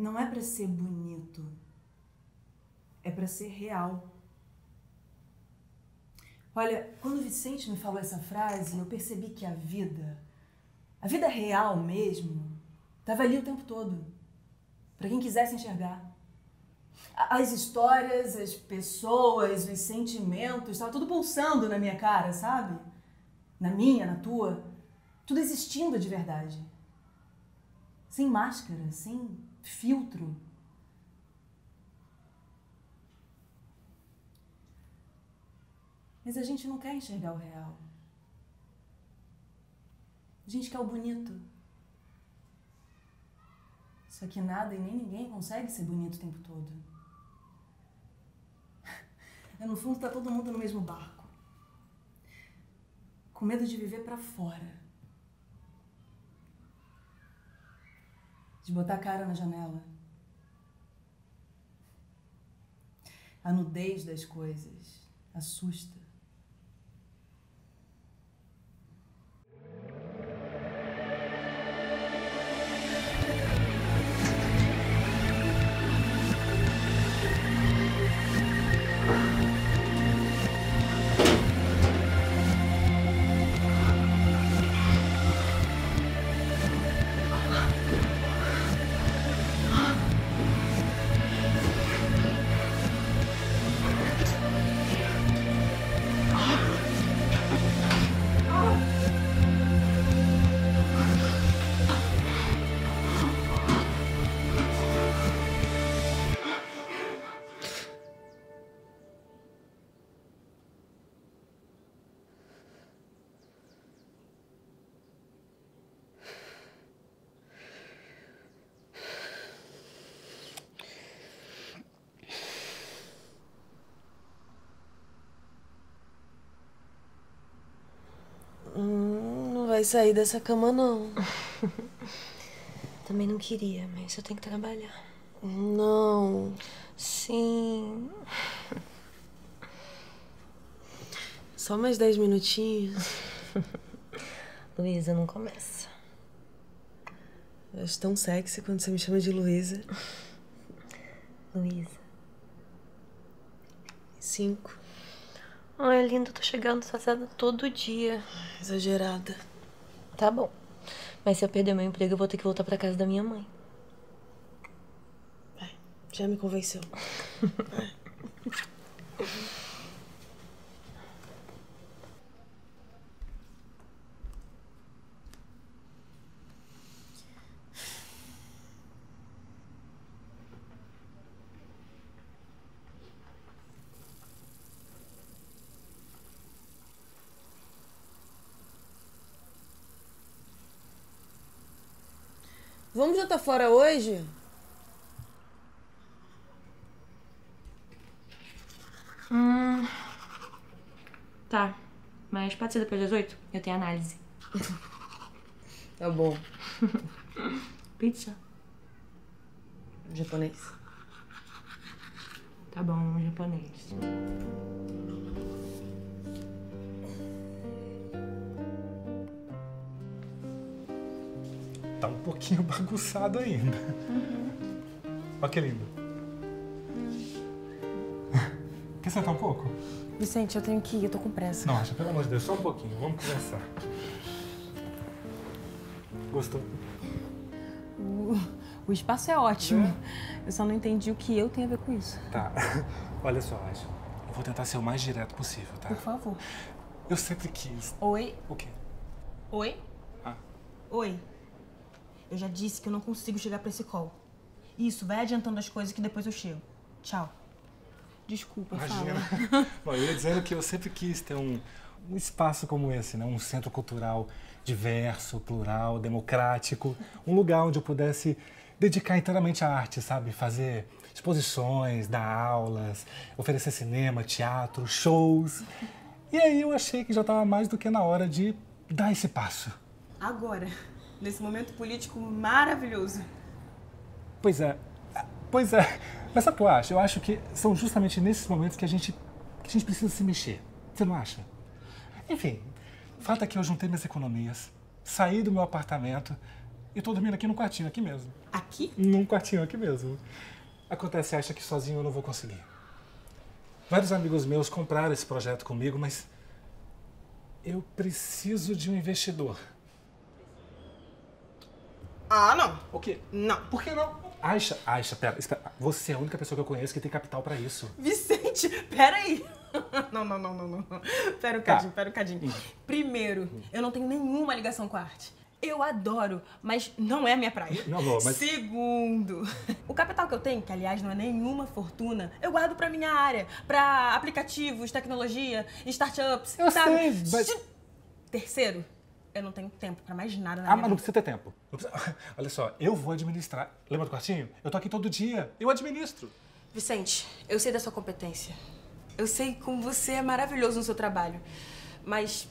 não é para ser bonito, é para ser real. Olha, quando o Vicente me falou essa frase, eu percebi que a vida real mesmo, estava ali o tempo todo, para quem quisesse enxergar. As histórias, as pessoas, os sentimentos, estava tudo pulsando na minha cara, sabe? Na minha, na tua, tudo existindo de verdade. Sem máscara, sem filtro. Mas a gente não quer enxergar o real. A gente quer o bonito. Só que nada e nem ninguém consegue ser bonito o tempo todo. No fundo, tá todo mundo no mesmo barco. Com medo de viver pra fora. De botar a cara na janela. A nudez das coisas assusta. Não vai sair dessa cama, não. Também não queria, mas eu tenho que trabalhar. Não. Sim. Só mais 10 minutinhos. Luísa, não começa. Eu acho tão sexy quando você me chama de Luísa. Luísa. 5. Ai, linda, tô chegando atrasada todo dia. Exagerada. Tá bom, mas se eu perder meu emprego, eu vou ter que voltar pra casa da minha mãe. Vai, já me convenceu. Vamos jantar fora hoje? Tá. Mas pode ser depois das 8? Eu tenho análise. Tá bom. Pizza? Japonês. Tá bom, japonês. Tá um pouquinho bagunçado ainda. Uhum. Olha que lindo. Quer sentar um pouco? Vicente, eu tenho que ir, eu tô com pressa. Não, Aisha, pelo amor de Deus, só um pouquinho, vamos conversar. Gostou? O espaço é ótimo. É? Eu só não entendi o que eu tenho a ver com isso. Tá. Olha só, Aisha, eu vou tentar ser o mais direto possível, tá? Por favor. Eu sempre quis. Oi? O quê? Oi? Ah. Oi. Eu já disse que eu não consigo chegar pra esse call. Isso, vai adiantando as coisas que depois eu chego. Tchau. Desculpa, imagina. Fala. Bom, eu ia dizendo que eu sempre quis ter um espaço como esse, né? Um centro cultural diverso, plural, democrático. Um lugar onde eu pudesse dedicar inteiramente à arte, sabe? Fazer exposições, dar aulas, oferecer cinema, teatro, shows. E aí eu achei que já tava mais do que na hora de dar esse passo. Agora. Nesse momento político maravilhoso. Pois é. Pois é. Mas sabe o que eu acho? Eu acho que são justamente nesses momentos que a gente precisa se mexer. Você não acha? Enfim, o fato é que eu juntei minhas economias, saí do meu apartamento E tô dormindo aqui num quartinho, aqui mesmo. Aqui? Num quartinho, aqui mesmo. Acontece, acha que sozinho eu não vou conseguir. Vários amigos meus compraram esse projeto comigo, mas eu preciso de um investidor. Ah, não. O quê? Não. Por que não? Aisha, pera. Você é a única pessoa que eu conheço que tem capital pra isso. Vicente, pera aí. Não. Pera um cadinho. Primeiro, eu não tenho nenhuma ligação com a arte. Eu adoro, mas não é a minha praia. Não, amor, mas... Segundo, o capital que eu tenho, que aliás não é nenhuma fortuna, eu guardo pra minha área, pra aplicativos, tecnologia, startups, sabe? Sei, mas... Terceiro, eu não tenho tempo pra mais nada na minha vida. Ah, mas não precisa ter tempo. Olha só, eu vou administrar. Lembra do quartinho? Eu tô aqui todo dia, eu administro. Vicente, eu sei da sua competência. Eu sei como você é maravilhoso no seu trabalho, mas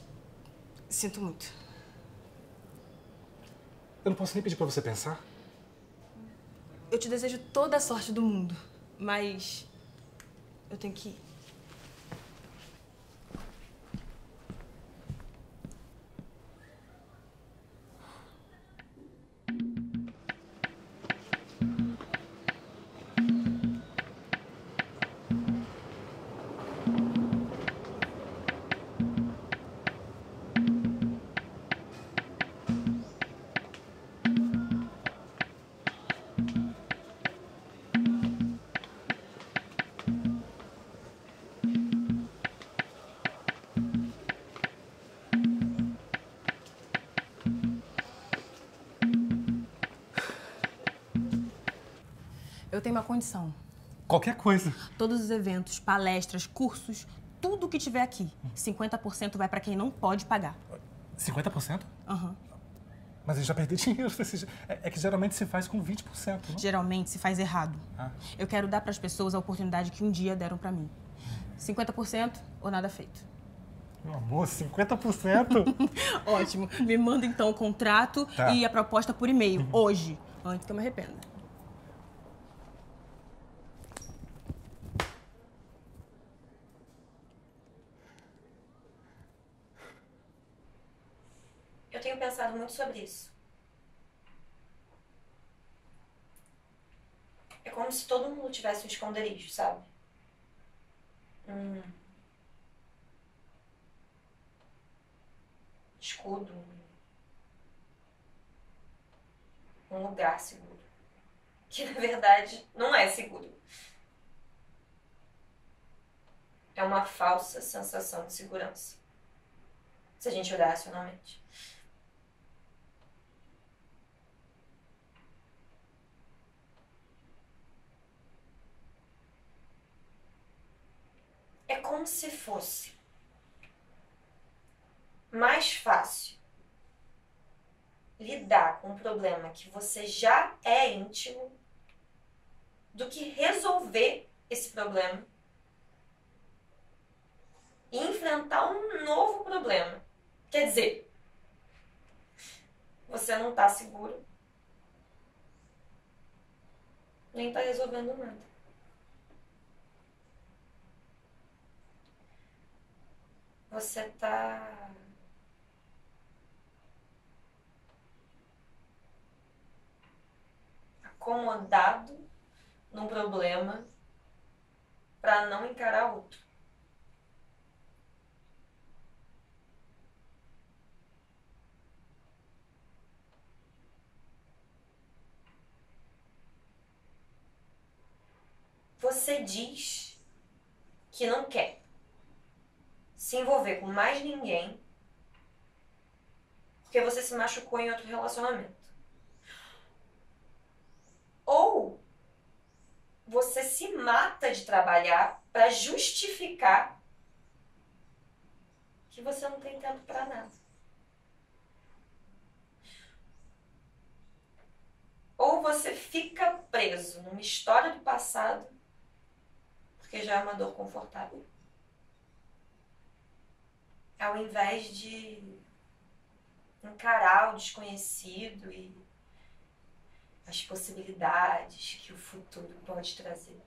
sinto muito. Eu não posso nem pedir pra você pensar. Eu te desejo toda a sorte do mundo, mas eu tenho que ir. Eu tenho uma condição. Qualquer coisa. Todos os eventos, palestras, cursos, tudo que tiver aqui. 50% vai pra quem não pode pagar. 50%? Aham. Mas eu já perdi dinheiro. É que geralmente se faz com 20%, não? Geralmente se faz errado. Ah. Eu quero dar pras pessoas a oportunidade que um dia deram pra mim. 50% ou nada feito. Meu amor, 50%? Ótimo. Me manda então o contrato e a proposta por e-mail, hoje. Antes que eu me arrependa. Eu tenho pensado muito sobre isso. É como se todo mundo tivesse um esconderijo, sabe? Um escudo. Um lugar seguro. Que, na verdade, não é seguro. É uma falsa sensação de segurança. Se a gente olhar racionalmente. É como se fosse mais fácil lidar com um problema que você já é íntimo do que resolver esse problema e enfrentar um novo problema. Quer dizer, você não tá seguro, nem tá resolvendo nada. Você tá acomodado num problema para não encarar outro. Você diz que não quer se envolver com mais ninguém porque você se machucou em outro relacionamento. Ou você se mata de trabalhar pra justificar que você não tem tempo pra nada. Ou você fica preso numa história do passado porque já é uma dor confortável. Ao invés de encarar o desconhecido e as possibilidades que o futuro pode trazer.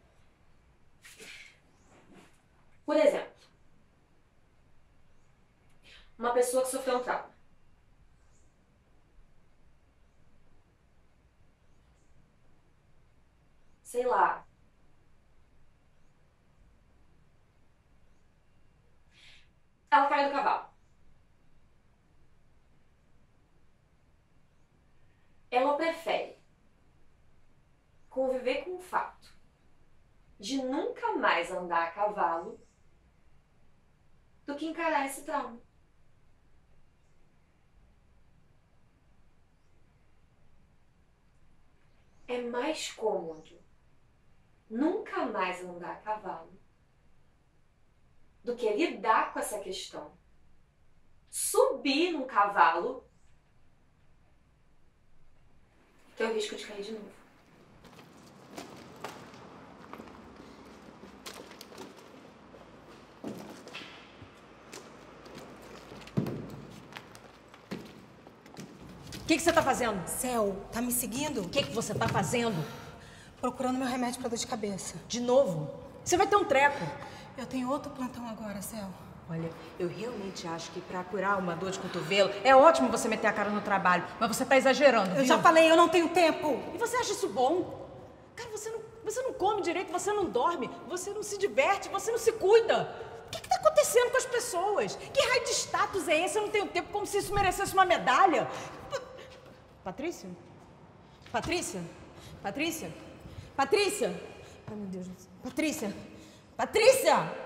Por exemplo, uma pessoa que sofreu um trauma. sei lá. Ela caiu do cavalo. Ela prefere conviver com o fato de nunca mais andar a cavalo do que encarar esse trauma. É mais cômodo nunca mais andar a cavalo do que lidar com essa questão, subir num cavalo, ter o risco de cair de novo. O que você tá fazendo? Céu, tá me seguindo? O que você tá fazendo? Procurando meu remédio pra dor de cabeça. De novo? Você vai ter um treco. Eu tenho outro plantão agora, Céu. Olha, eu realmente acho que pra curar uma dor de cotovelo é ótimo você meter a cara no trabalho, mas você tá exagerando, viu? Eu já falei, eu não tenho tempo. E você acha isso bom? Cara, você não come direito, você não dorme, você não se diverte, você não se cuida. O que tá acontecendo com as pessoas? Que raio de status é esse? Eu não tenho tempo, como se isso merecesse uma medalha. Patrícia? Patrícia? Patrícia? Patrícia? Ai, meu Deus do céu. Patrícia? Patrícia!